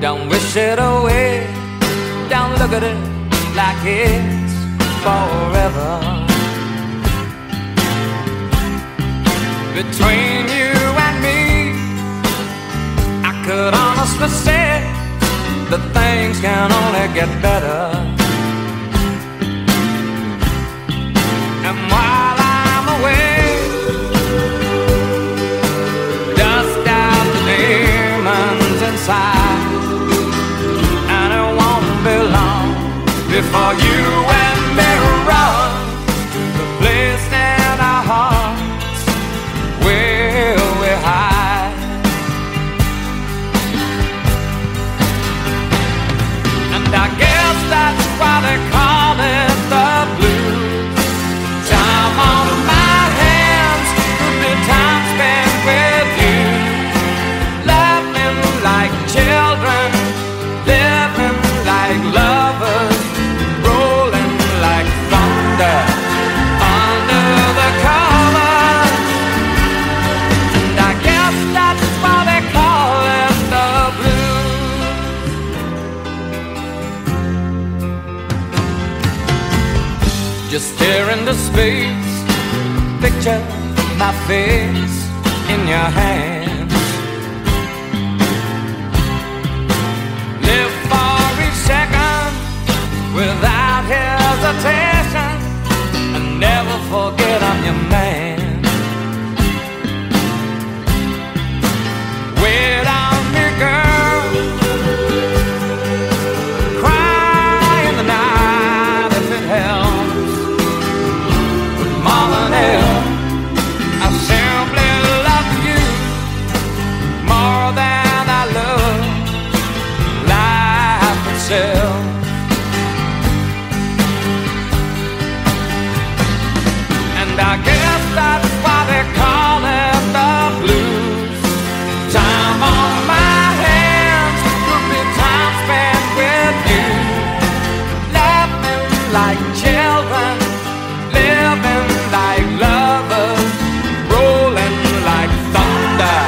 Don't wish it away, don't look at it like it's forever. Between you and me, I could honestly say that things can only get better. And while I'm away, dust out the demons inside, and it won't be long before you and me run to the place in our hearts where we hide. And I guess that's why they call it the blues. Time on my hands could be time spent with you, laughing like children, living like lovers, rolling like thunder under the covers. And I guess that's why they call it the blues. Just stare into space, picture my face in your hands. Live for each second without hesitation, and never forget I'm your man. Wait on me, girl, cry in the night if it helps. But more than hell, I simply love you more than I love life itself. And I guess that's why they call it the blues. Time on my hands could be time spent with you, laughing like children, living like lovers, rolling like thunder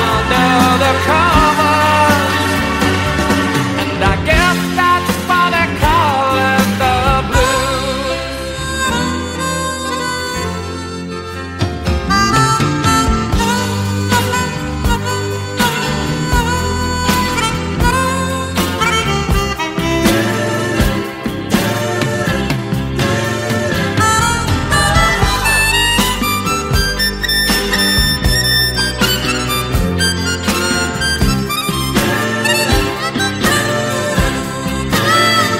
under the covers. And I guess that's why they call it the blues.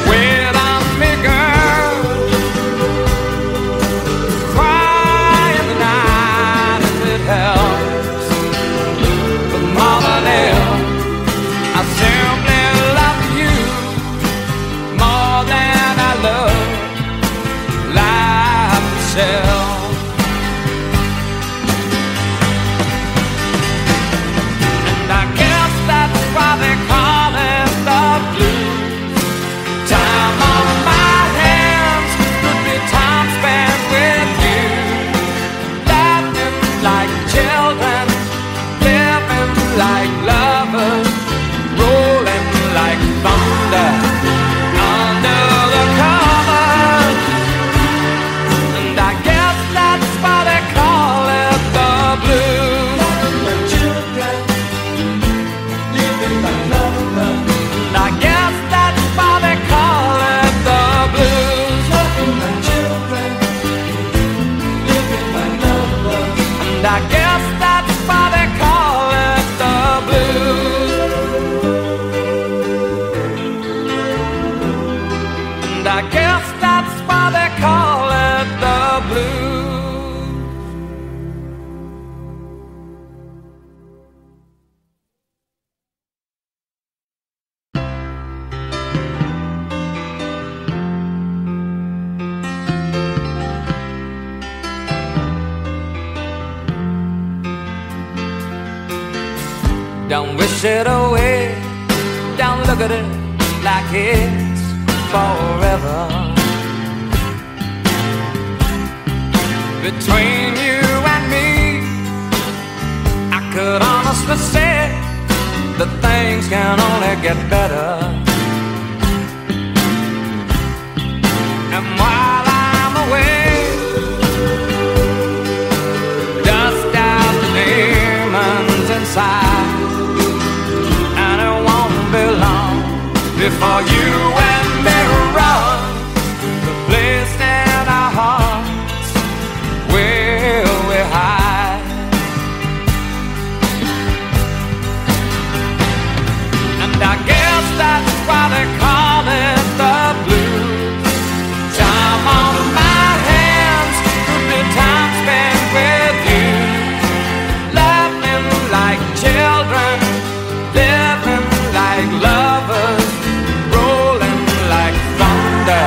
Wait on me, girl, cry in the night if it helps. But more than hell, I simply love you more than I love life itself. And I guess that's why they call it the blues. Time on my hands could be time spent with you, laughing like children, living like lovers, rolling like thunder under the covers. And I guess that's why they call it the blues. And I guess that's why they call it the blues. And I guess that's why they call it the blues. And I guess that's why they call it the blues. Don't wish it away, don't look at it like it's forever. Between you and me, I could honestly say that things things can only get better. And while I'm away, dust out the demons inside, and it won't be long before you and me run. The place in our hearts where we hide, and I guess that's why they call it the blues. Time on my hands could be time spent with you, laughing like children, living like lovers, rolling like thunder.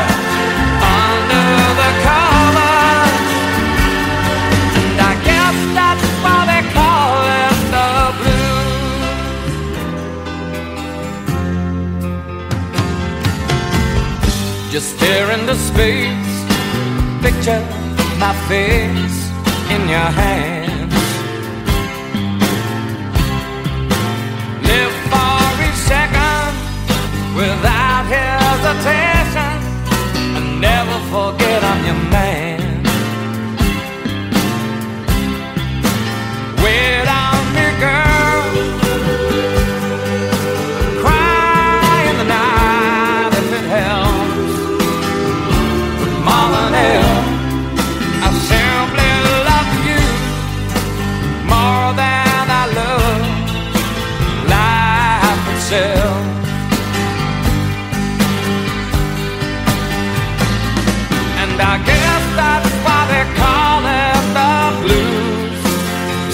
Just stare into space, picture my face in your hands. Live for each second without hesitation, and never forget I'm your man. Wait on me, girl, cry in the night if it helps. I simply love you more than I love life itself. And I guess that's why they call it the blues.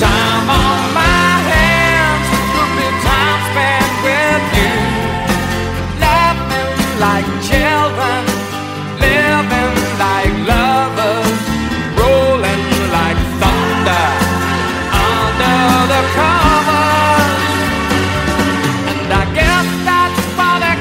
Time on my hands could be time spent with you, laughing like children, living like lovers, rolling like thunder under the covers. And I guess that's why they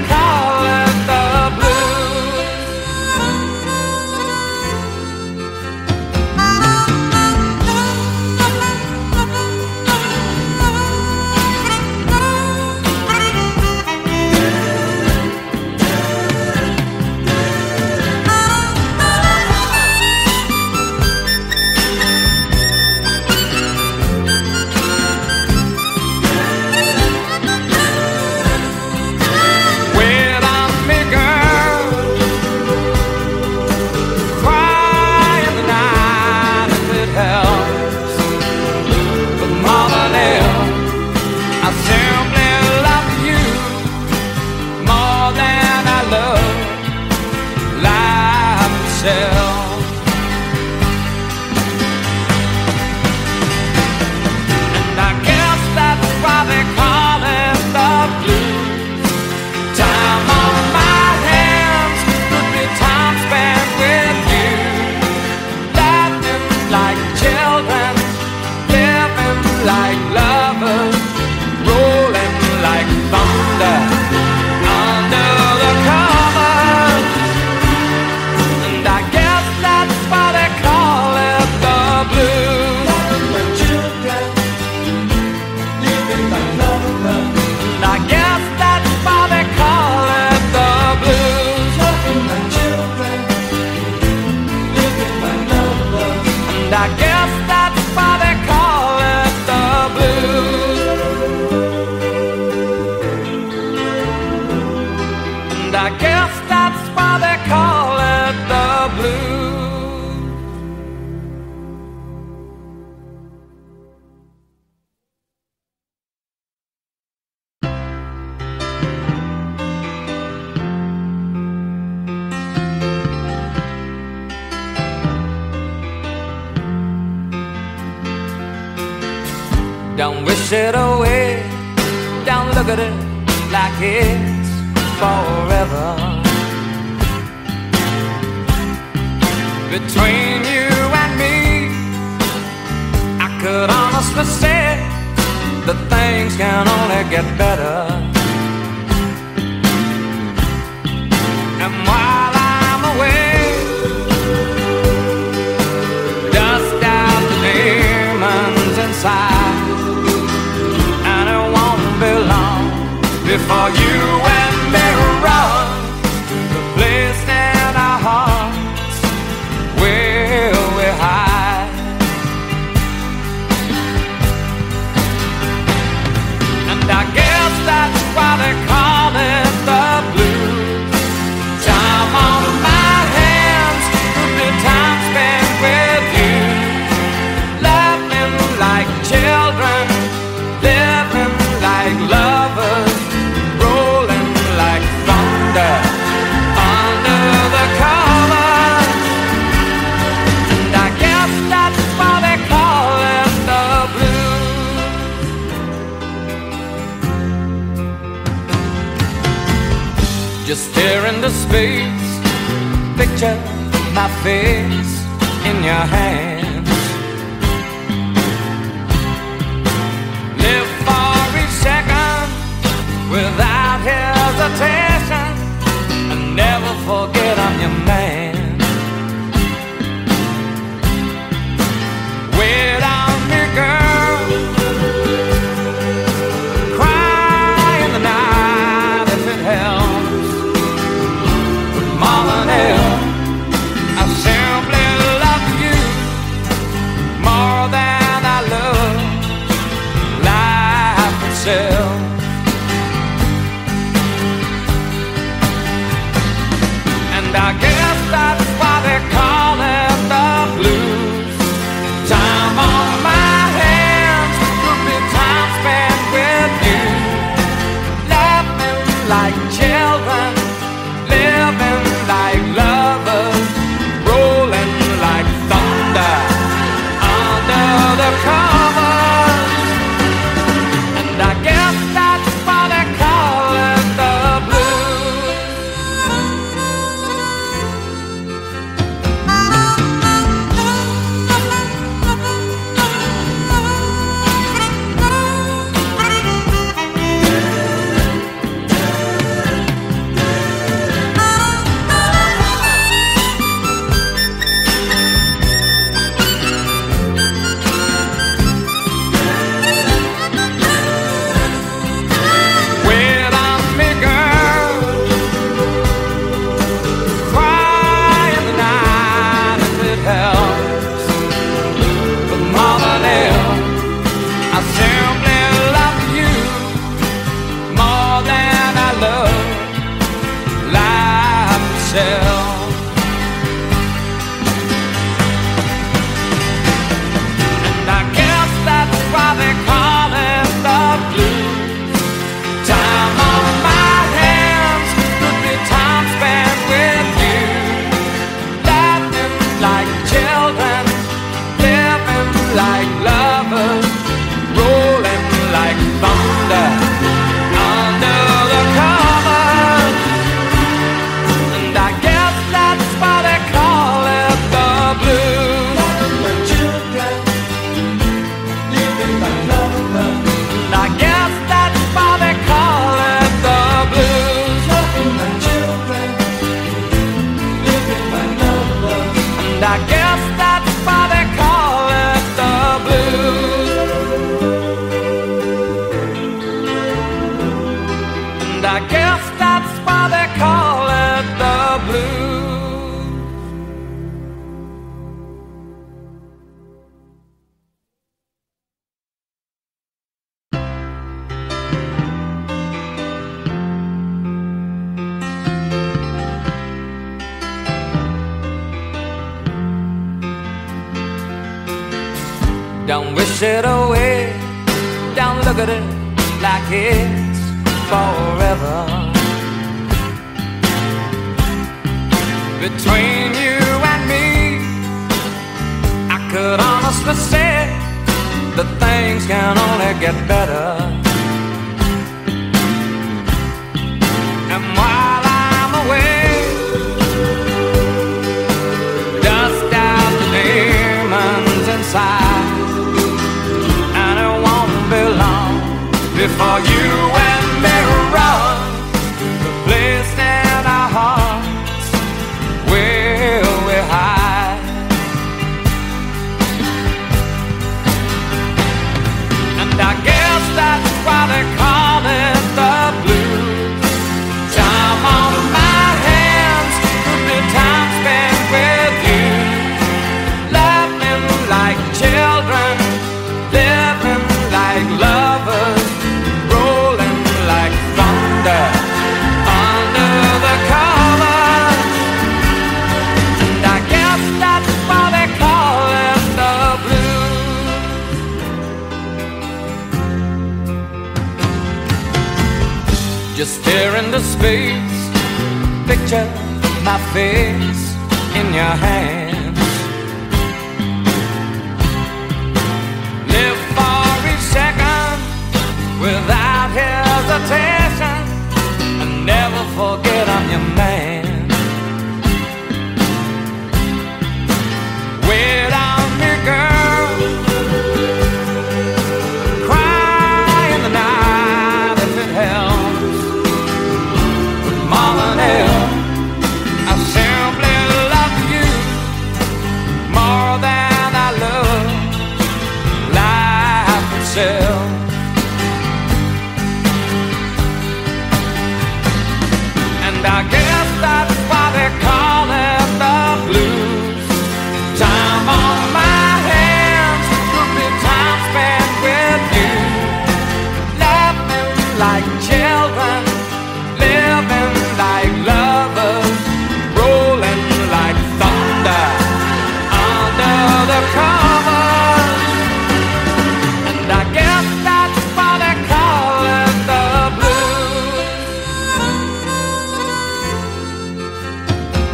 call it the for you and Mira, the place in our hearts where we hide. And I guess that's why they call it the blues. Time on my hands could be time spent with you, laughing like children, living like lovers, rolling like thunder under the covers. And I guess that's why they call it the blues. Just stare into space, picture my face in your hand. Without hesitation, I never forget I'm your man. Wait on me, girl, cry in the night if it helps. But more than else, I simply love you more than I love life itself. I guess that's why they call it the blues. Time on my hands could be time spent with you, laughing like children, living like lovers, rolling like thunder under the covers. And I guess that's why they call it the blues. Don't wish it away, don't look at it like it's forever. Between you and me, I could honestly say that things can only get better. And while I'm away, dust out the demons inside, before you and me run to the place in our hearts where we hide. And I guess that's why they call it the blues. Just stare into space. Picture my face in your hands. Live for each second without hesitation, and never forget I'm your man. I guess that's why they call it the blues. Time on my hands could be time spent with you, laughing like children, living like lovers, rolling like thunder under the covers. And I guess that's why they call it the blues.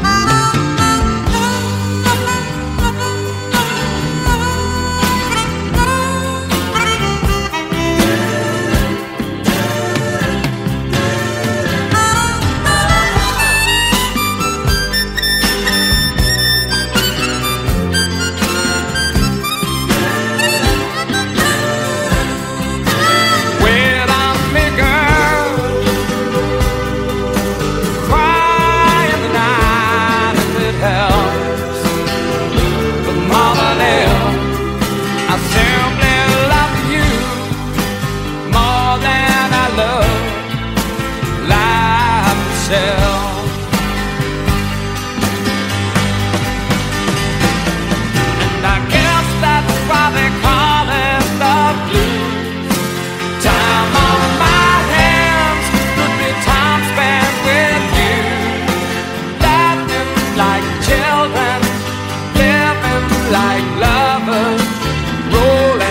And I guess that's why they call it the blues. Time on my hands could be time spent with you, laughing like children,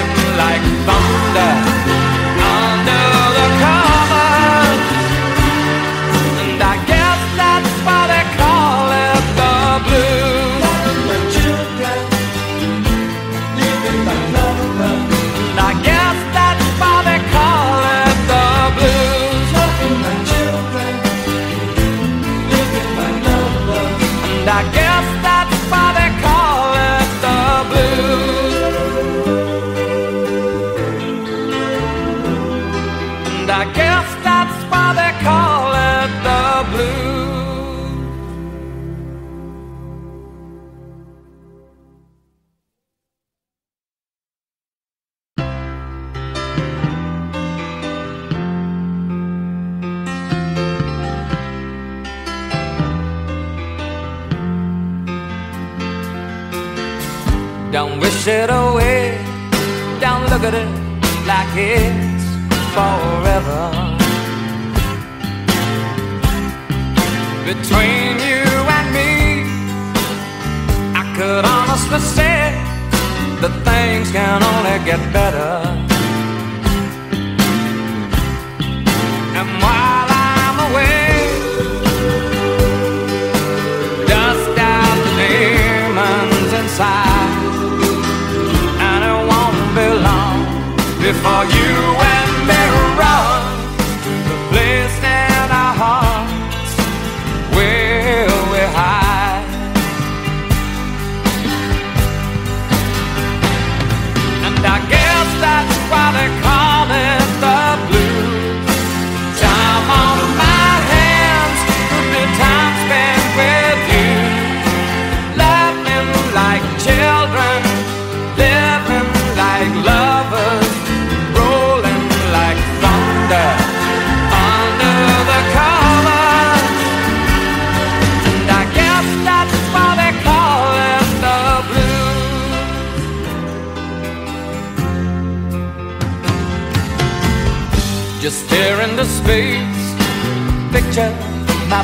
living like lovers, rolling like thunder under the covers. And I guess that's why they call it the blues. And I guess that's why they call it the blues. And I guess that's why they call it the blues. And I guess that's why they call it the blues. Don't wish it away, don't look at it like it's forever. Between you and me, I could honestly say that things can only get better. And while I'm away, dust out the demons inside, before you and me run to the place in our hearts where we hide. And I guess that's why they call it the blues. Time on my hands could be time spent with you, laughing like children, living like lovers, just stare into space. Picture my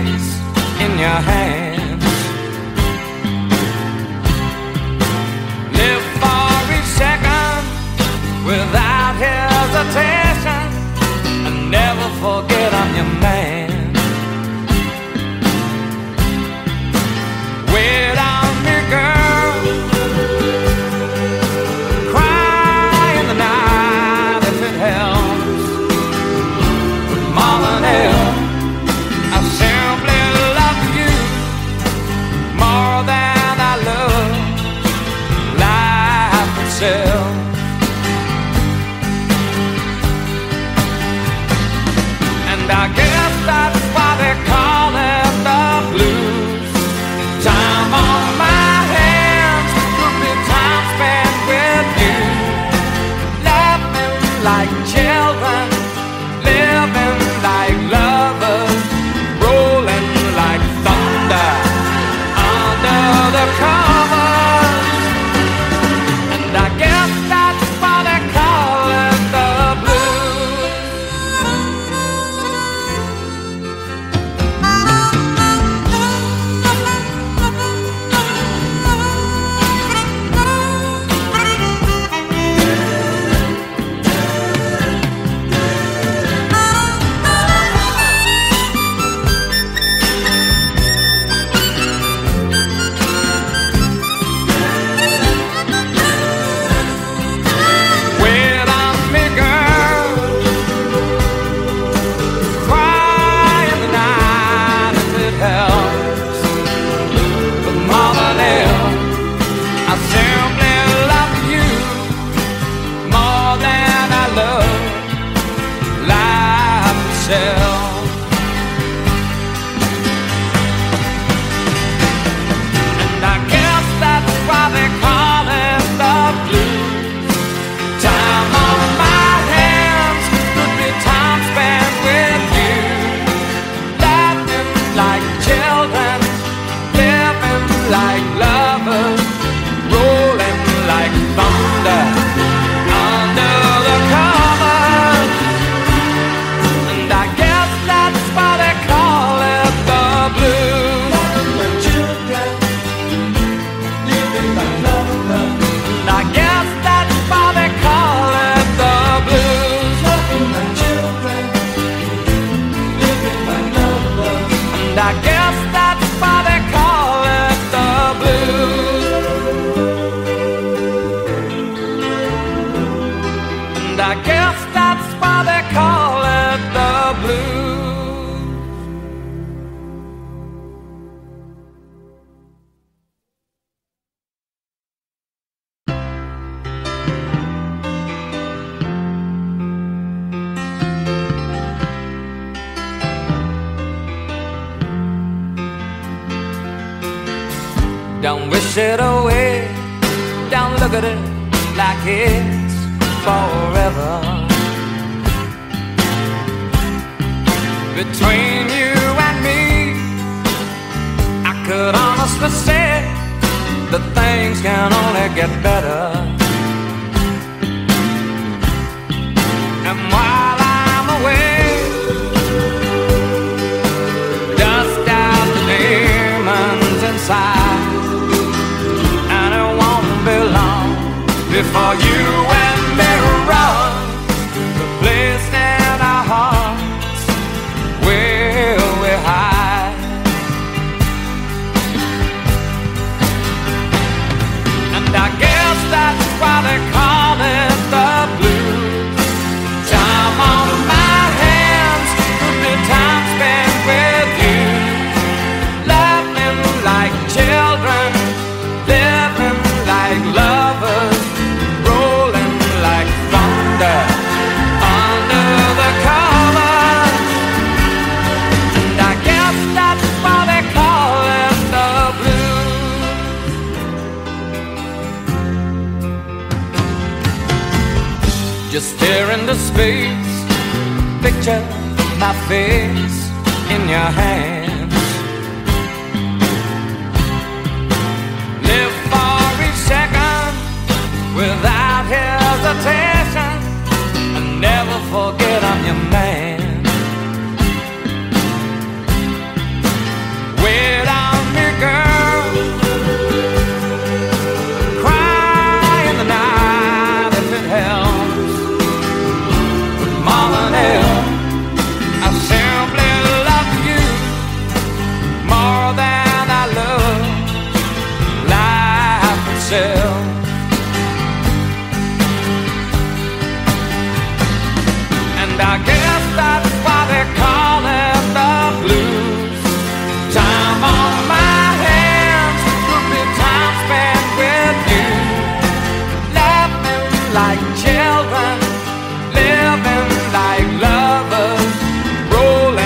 in your hands. Live for each second without hesitation, and never forget I'm I guess that's why they call it the blues. Time on my hands could be time spent with you, laughing like children, living like lovers, rolling like thunder under the covers. And I guess that's why they call it the blues. When I'm bigger, cry in the night if it helps. But more than ever, I simply love you more than I love life itself. And I guess that's why they call it the blues. Time on my hands could be time spent with you, laughing like children, living like lovers, rolling like thunder under the covers. And I guess that's why they call it the blues. And I guess that's why they call it the blues. And I guess that's why they call it the blues. And I guess that's why they call it the blues. Don't wish it away, don't look at it like it's forever. Between you and me, I could honestly say that things can only get better. And while I'm away, dust out the demons inside, and it won't be long before you and me run to the place in our hearts where we hide. And I guess that's why they call it the blues. Time on my hands could be time spent with you, laughing like children, living like lovers, rolling like thunder under the covers. And I guess that's why they call it the blues. Just stare into space, picture my face in your hands. Live for each second without hesitation, and never forget I'm your man. Wait on me, girl, cry in the night if it helps. But more than ever, I simply love you more than I love life itself. And I guess that's why they call it the blues. Time on my hands could be time spent with you, laughing like children, living like lovers, rolling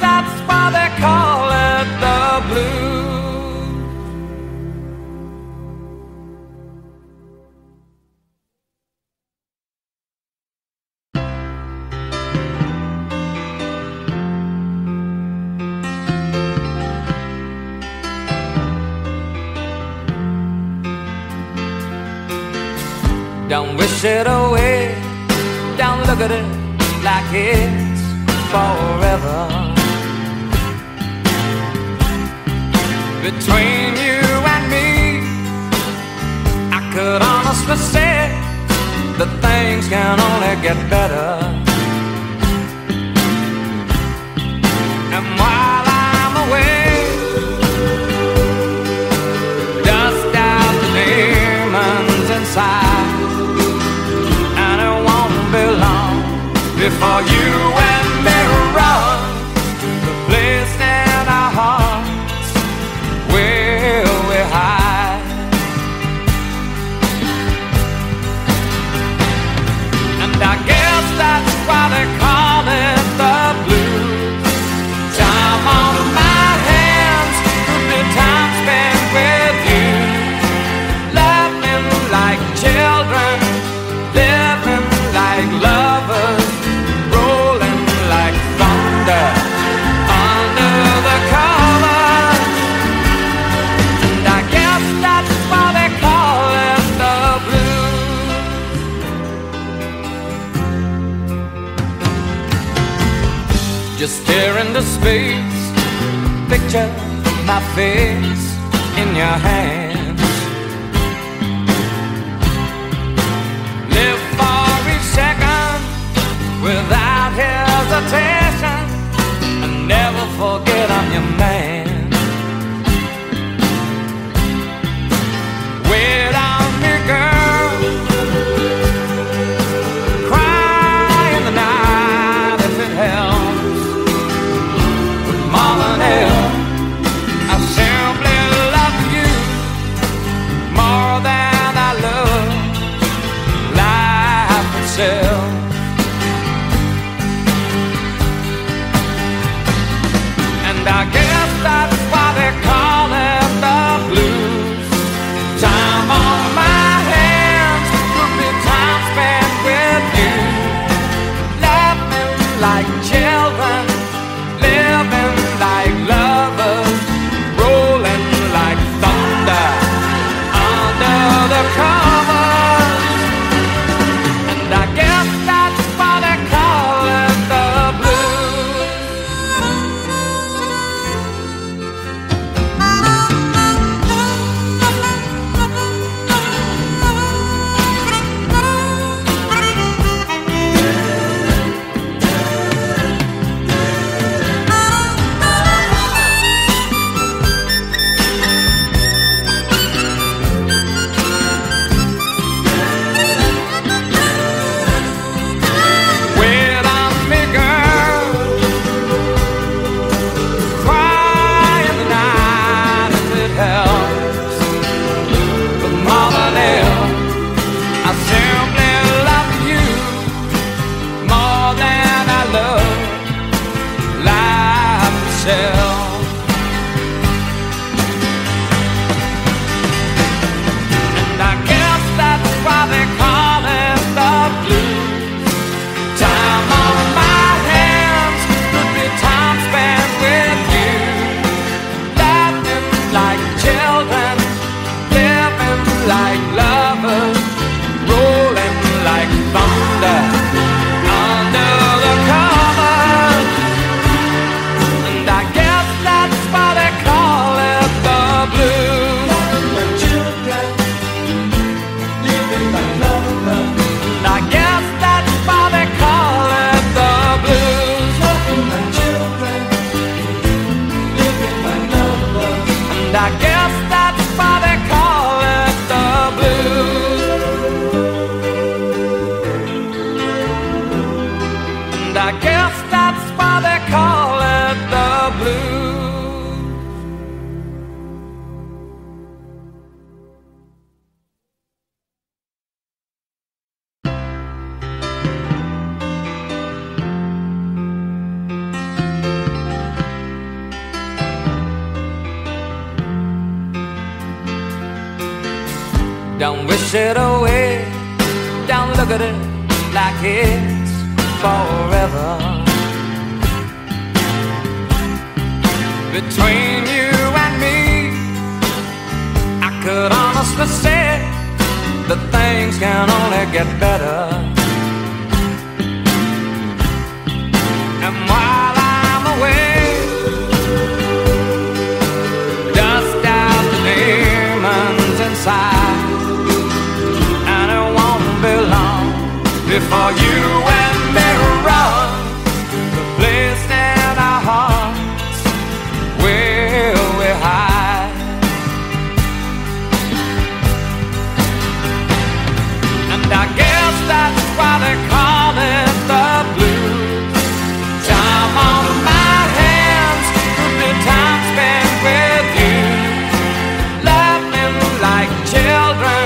that's why they call it the blues. Don't wish it away, don't look at it like it's forever. Between you and me, I could honestly say that things can only get better. And while I'm away, dust out the demons inside, before you and me run to the place in our hearts where we hide. And I guess that's why they call it the blues. Time on my hands could be time spent with you, laughing like children, living like lovers, just staring into space. Picture my face in your hands. Live for each second without hesitation, and never forget I'm your man. Wait on me, girl, cry in the night if it helps. And I guess that's why they call it the blues. Time on my hands could be time spent with you, laughing like children, living like lovers, rolling like thunder under the covers. And I guess that's why they call it the blues. Don't wish it away. Don't look at it like it's forever. Between you and me, I could honestly say that things can only get better. And while I'm away, dust out the demons inside, and it won't be long before you and me run the place in our hearts where we hide. And I guess that's why they call it the blues. Time on my hands could be time spent with you, laughing like children,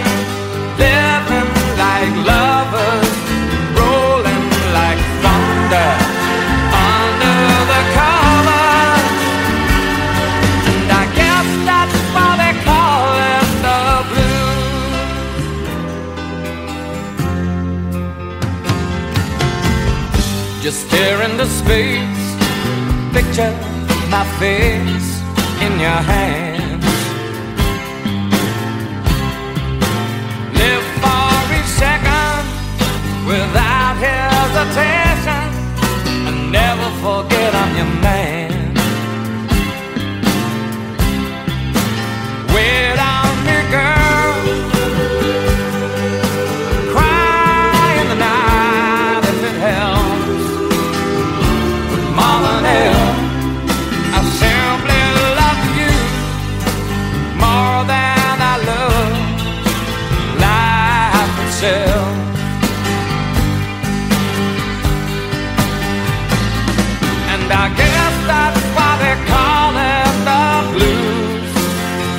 living like lovers, rolling like thunder under the covers. And I guess that's why they call it the blues. Just stare into space, picture my face in your hands. Live for each second without hesitation, and never forget I'm your man. Wait on me, girl. Cry in the night if it helps. But more than hell, I simply love you more than I love life itself. And I guess that's why they call it the blues.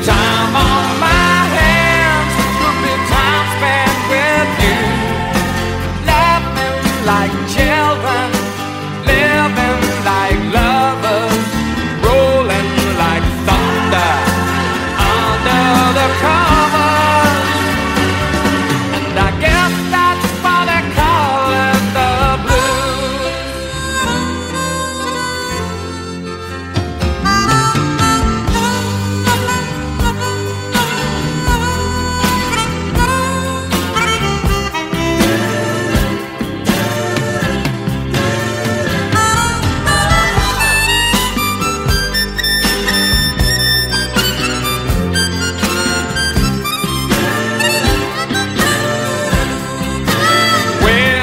Time on my hands could be time spent with you, laughing like children, living like lovers, rolling like thunder under the covers. And I guess that's why they call it the blues. Wait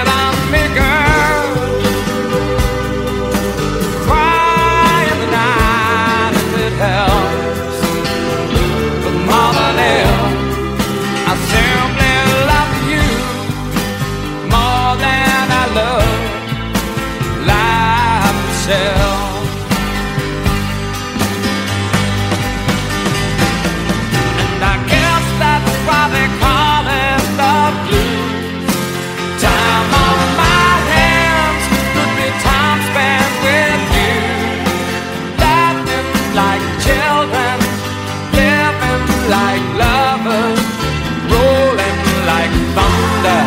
on me, girl. Cry in the night if it helps. But more than hell, I simply love you more than I love life itself. And I guess that's why they call it the blues. Time on my hands could be time spent with you, laughing like children, living like lovers, rolling like thunder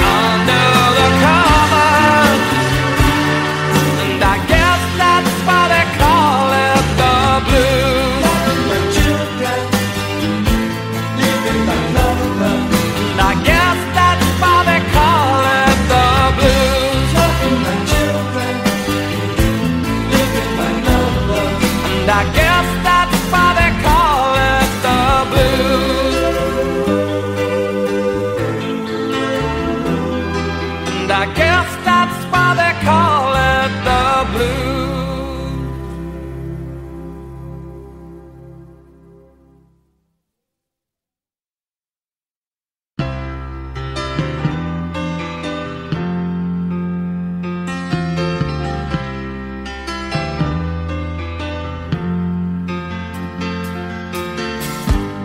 under the covers. And I guess that's why they call it the blues. And I guess that's why they call it the blues. And I guess that's why they call it the blues. And I guess that's why they call it the blues.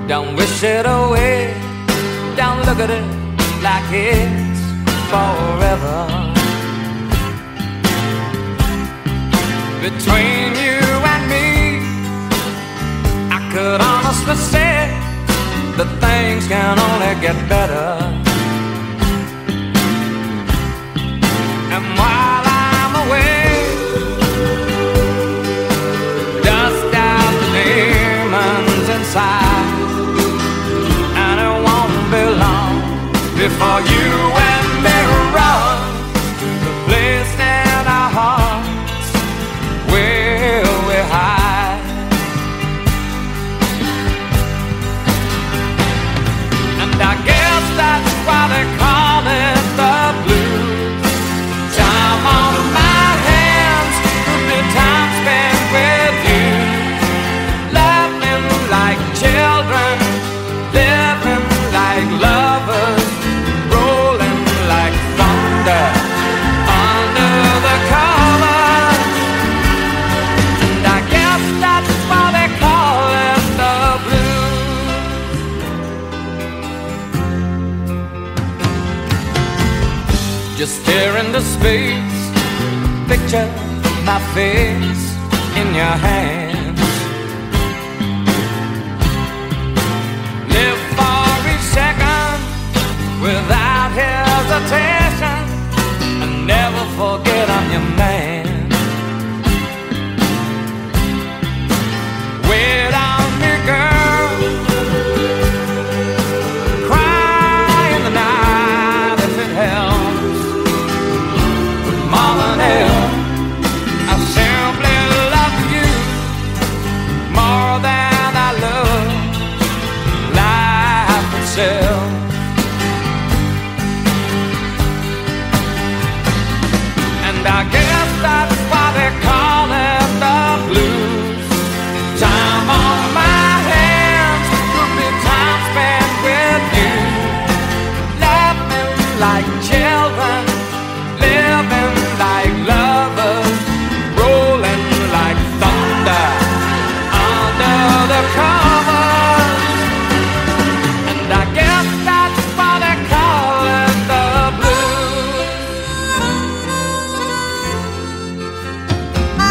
Don't wish it away. Don't look at it like it's forever. Between you and me, I could honestly say that things can only get better. And while I'm away, dust out the demons inside, and it won't be long before you and me run to the place in our hearts where we hide. I guess that's why they call it the blues. Time on my hands could be time spent with you, laughing like children, living like lovers, rolling like thunder under the covers. And I guess that's why they call it the blues. Just stare into space, picture my face in your hands. Live for each second without hesitation, and never forget I'm your man. Wait on me, girl, cry in the night if it helps. I simply love you more than I love life itself. And I guess that's why they call it the blues. Time on my hands could be time spent with you, laughing like children, living like lovers, rolling like thunder under the covers. And I guess that's why they call it the inside,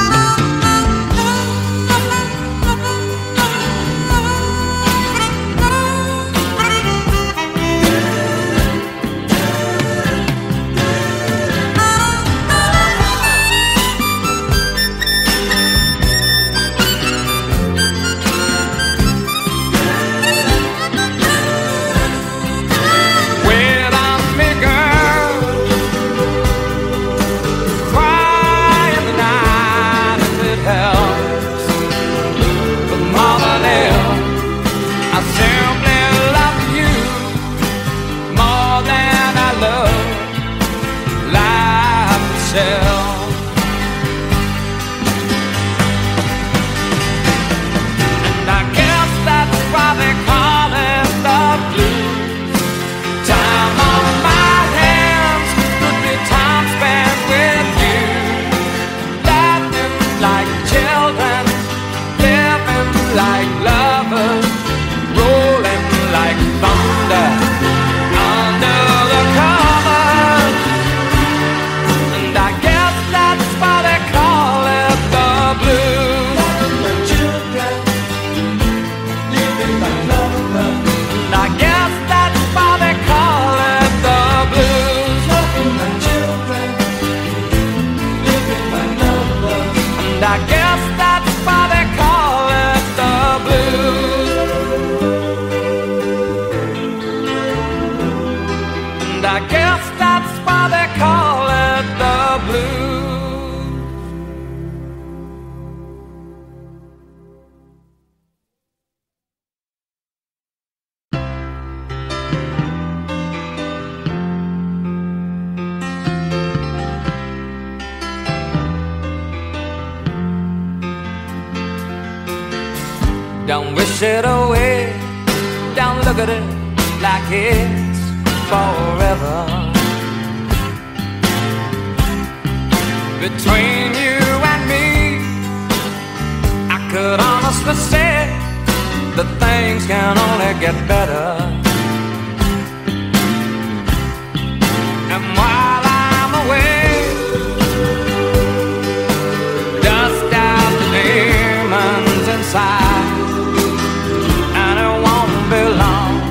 and it won't be long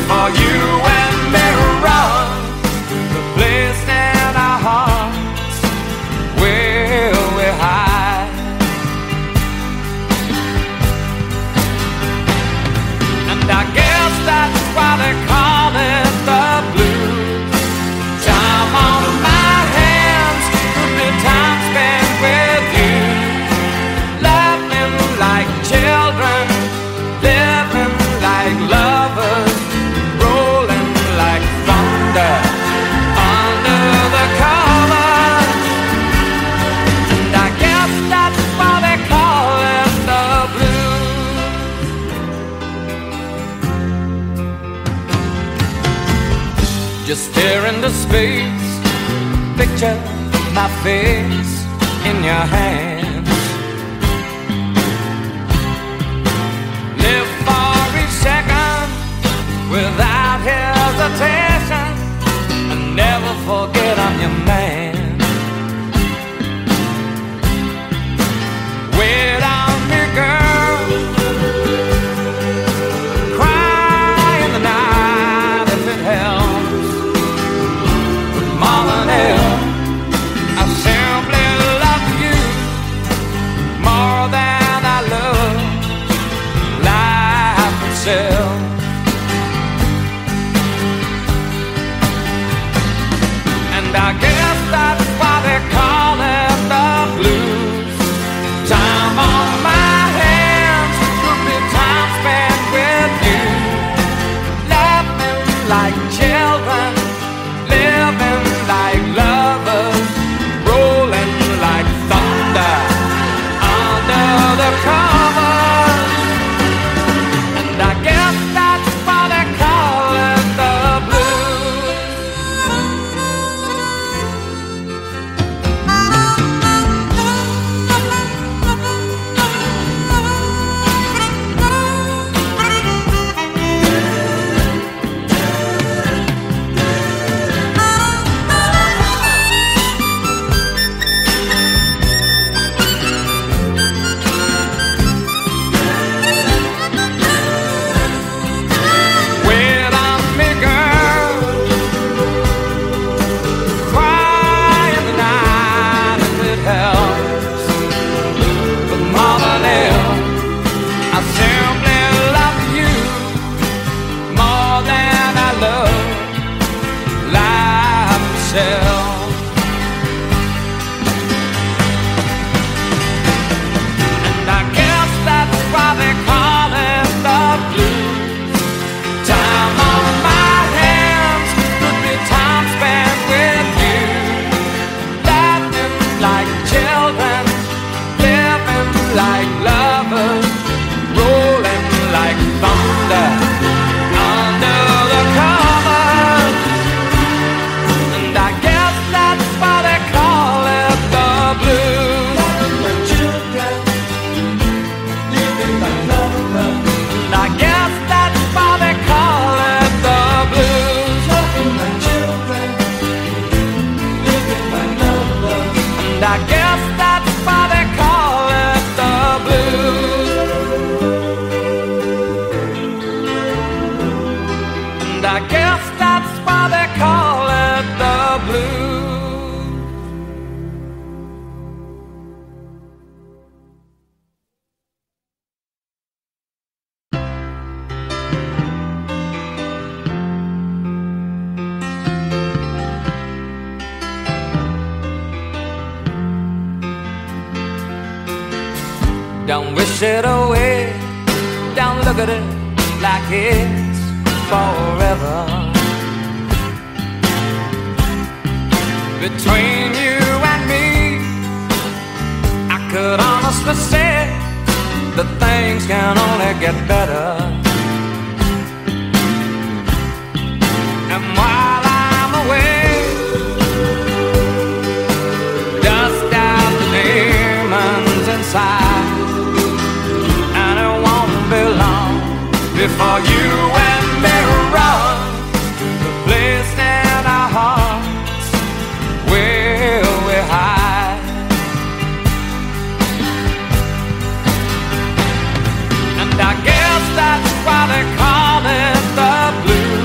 for you and Mirror, the place in our hearts where we hide. And I guess that's why they call it the blues. Time on my hands could be time spent with you, loving like children, living like lovers, rolling like thunder under the covers. And I guess that's why they call it the blues. Just stare into space, picture my face in your hand. Without hesitation, I never forget I'm your man. Wait on me, girl, cry in the night if it helps. But more than else, I simply love you more than I love life itself. I guess that's why they call it the blues. Time on my hands could be time spent with you, laughing like children, living like lovers, rolling like thunder under the covers. And I guess that's why they call it the blues. Don't wish it away, don't look at it like it's forever. Between you and me, I could honestly say that things can only get better. And while I'm away, dust out the demons inside, before you and Mirror, the place in our hearts where we hide. And I guess that's why they call it the blues.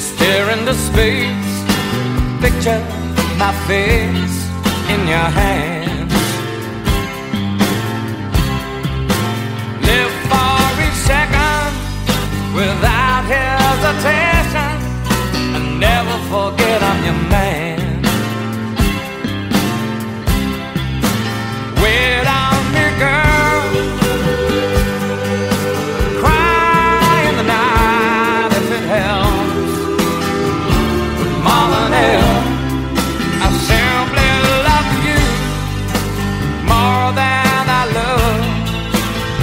just stare into space. Picture my face in your hands. Live for each second without hesitation, and never forget I'm your man.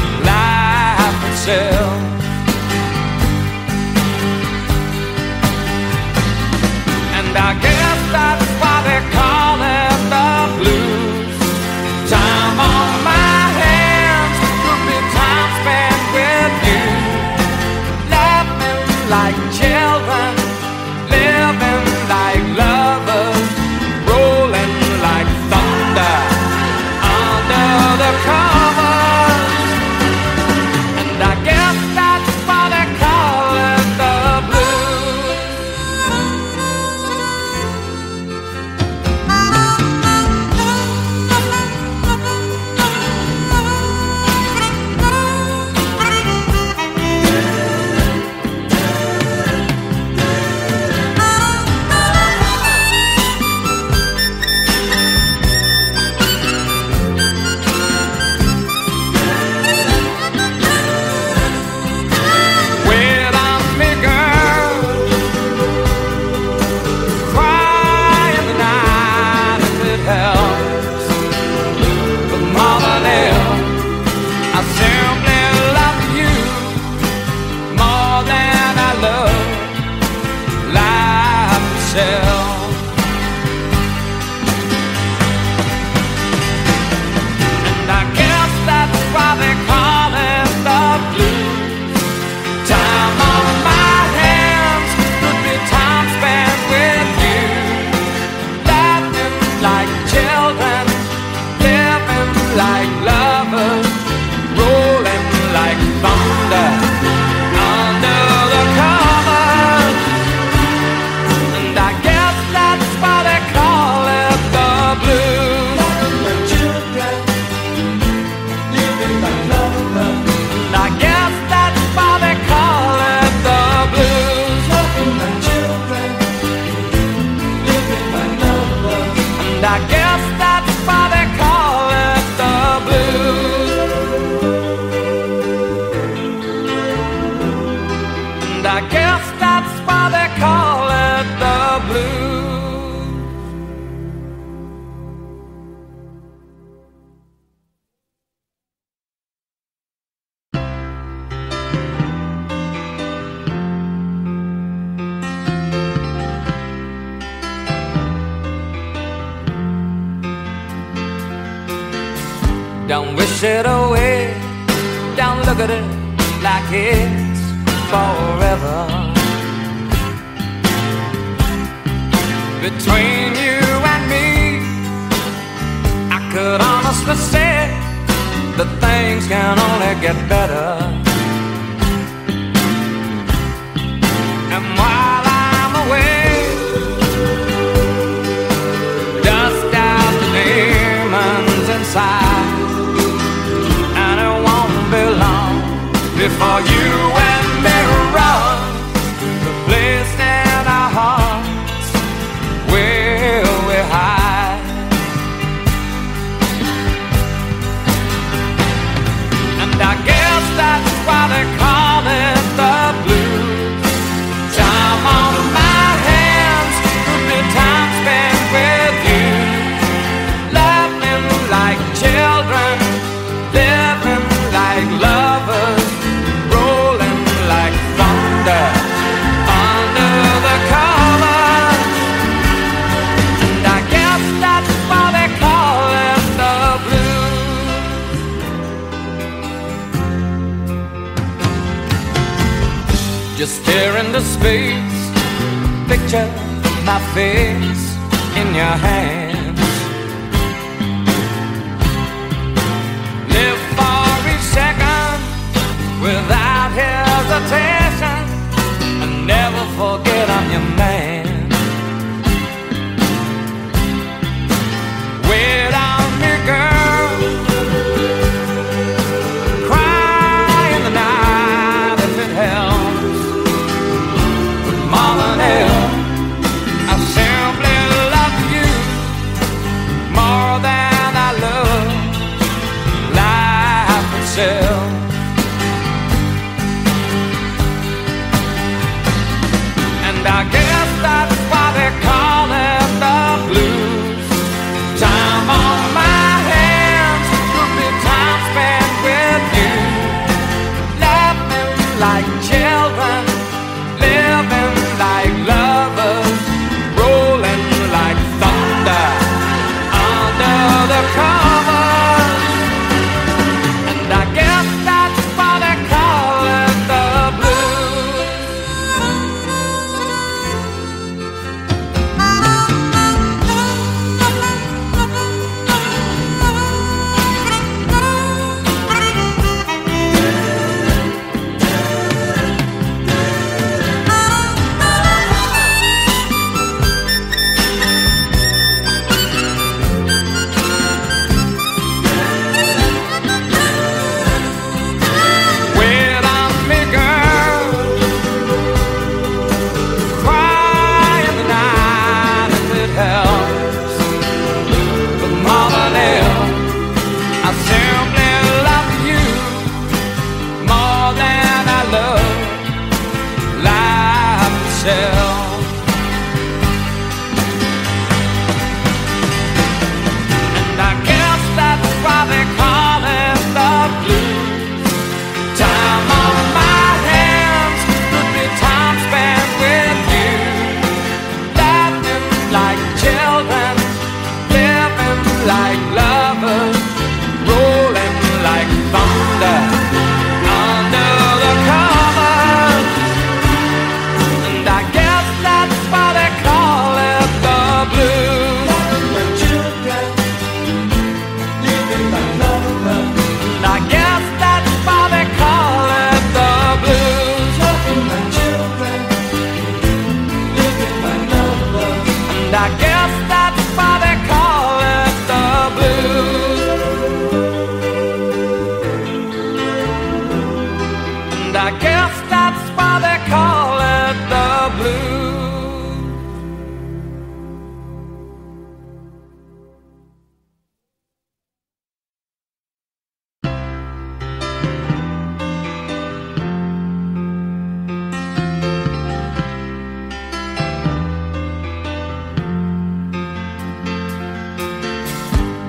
And I guess that's why they call it the blues. Time on my hands could be time spent with you, laughing like children, living like lovers, rolling like thunder under the covers. And I guess that's why they call it the blues. And I guess that's why they call it the blues. Time on my hands could be time spent with you, laughing like children, living like lovers, rolling like thunder under the covers. And I guess that's why they call it the blues. And I guess that's why they call it the blues. And I guess that's why they call it the blues. And I guess that's why they call it the blues. Don't wish it away, don't look at it like it's forever. Between you and me, I could honestly say that things can only get better. And while I'm away, dust out the demons inside, before you and me run, the place in our hearts where we hide. And I guess that's why they call it the blues. Time on my hands could be time spent with you, laughing like children, living like lovers, just stare into space. Picture my face in your hands. Live for each second without hesitation, and never forget I'm your man. Without me, girl, cry in the night if it helps. But more than hell, I simply love you more than I love life itself. I guess that's why they call it the blues. Time on my hands could be time spent with you, laughing like children, living like lovers, rolling like thunder under the covers. And I guess that's why they call it the blues.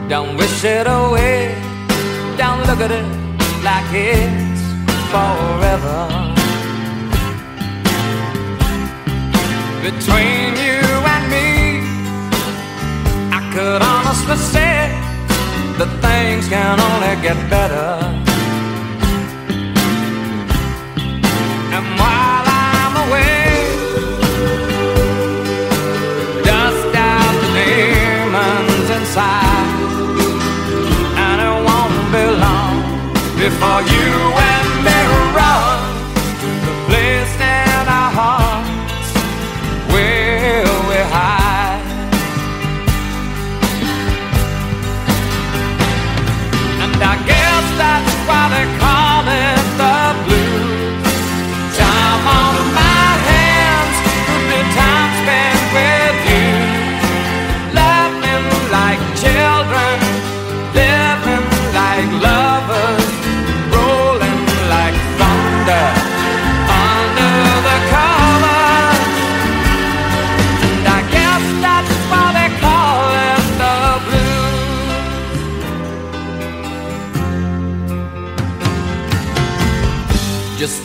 Don't wish it away, don't look at it like it's forever. Between you and me, I could honestly say that things can only get better. And while I'm away, dust out the demons inside, before you and me run to the place in our hearts where we hide. And I guess that's why they call it the blues. Time on my hands could be time spent with you, laughing like children, living like lovers,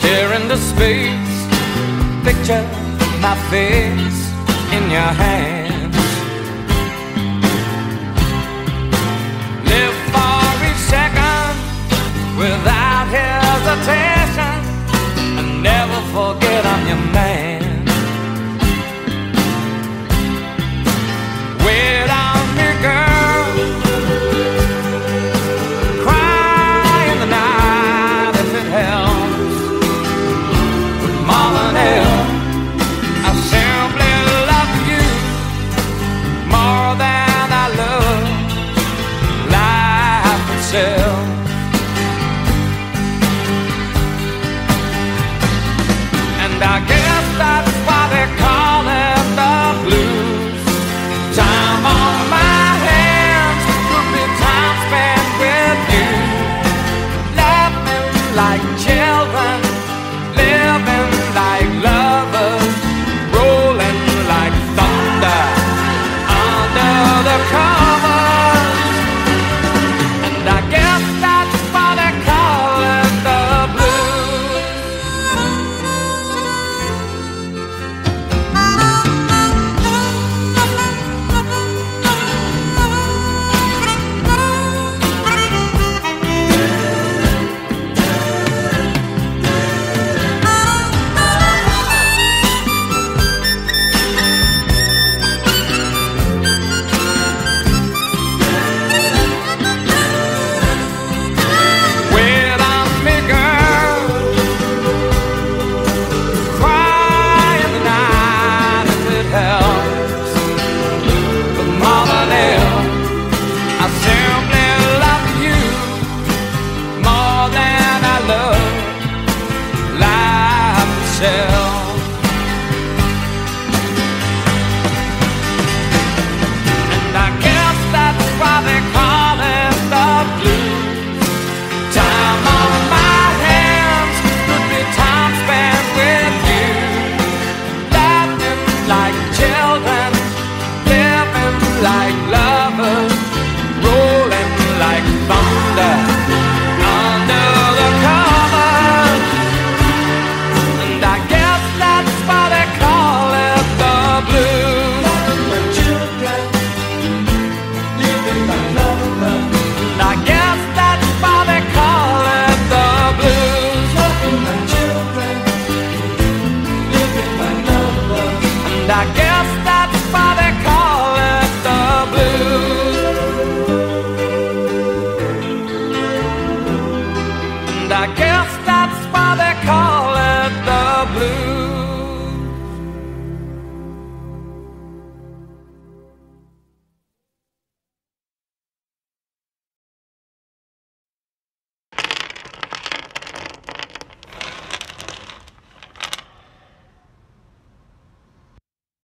here in the space. Picture my face in your hands. Live for each second without hesitation, and never forget I'm your man. Without me, girl, cry in the night if it helps. More than hell, I like cherry.